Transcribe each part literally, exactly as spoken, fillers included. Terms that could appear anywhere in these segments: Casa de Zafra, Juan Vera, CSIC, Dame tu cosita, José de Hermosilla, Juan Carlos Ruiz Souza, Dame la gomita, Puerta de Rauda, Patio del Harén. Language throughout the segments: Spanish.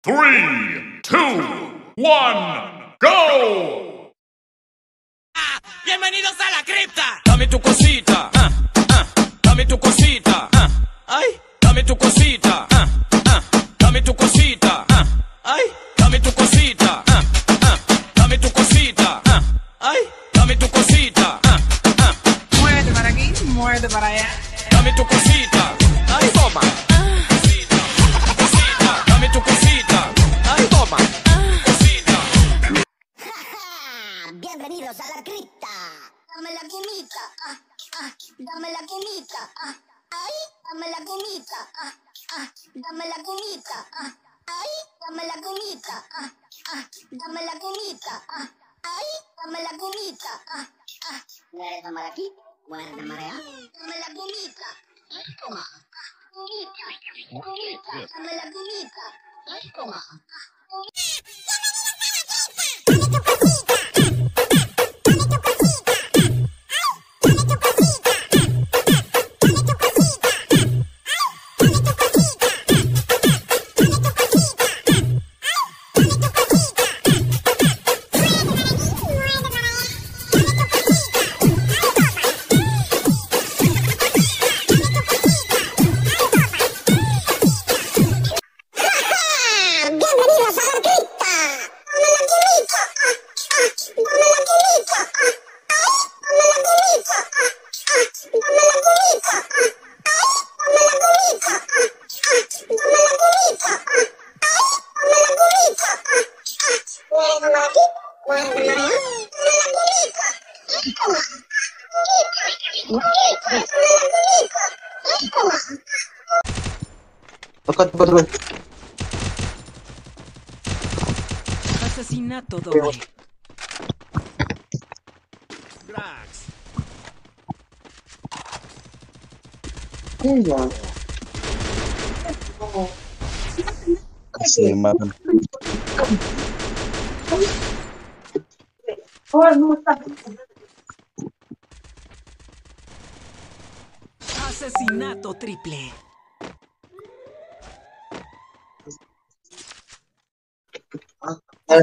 Three, two, one, go. Ah, bienvenidos a la cripta. Dame tu cosita, ah, ah, dame tu cosita, ah, ay, dame tu cosita, ah, ah, dame tu cosita, ah, ay, dame tu cosita, ah, ah, dame tu cosita, ah, ay, dame tu cosita, ah, ah. Muévete para aquí, muévete para allá. Dame tu cosita, ay, toma. Bienvenidos a la cripta. Dame la gomita, ah, ah, dame la gomita, ah, ay, dame la gomita, ah, ah, dame la gomita, ah, ay, dame la gomita, ah, ah, dame la gomita, ah, ay, dame la gomita, ah, ah. Muere tomar aquí, muere tomar allá. Dame la gomita, toma, gomita, gomita, dame la gomita, toma. Asesinato doble. Drax. Se matan. Asesinato triple.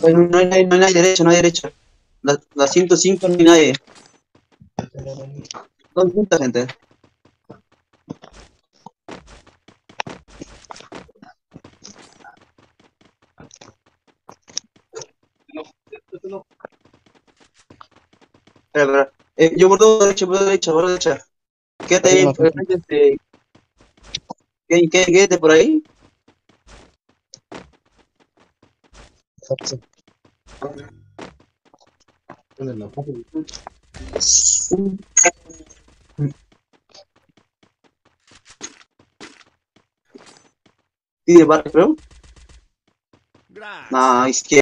No hay, no hay derecho, no hay derecho. La, la ciento cinco no hay nadie. Son mucha gente. No, no. Espera, espera. Eh, yo por todo derecho, por todo derecho, por todo derecho. Quédate ahí. Quédate, quédate, quédate por ahí. ¿Y de barrio? Nah, es que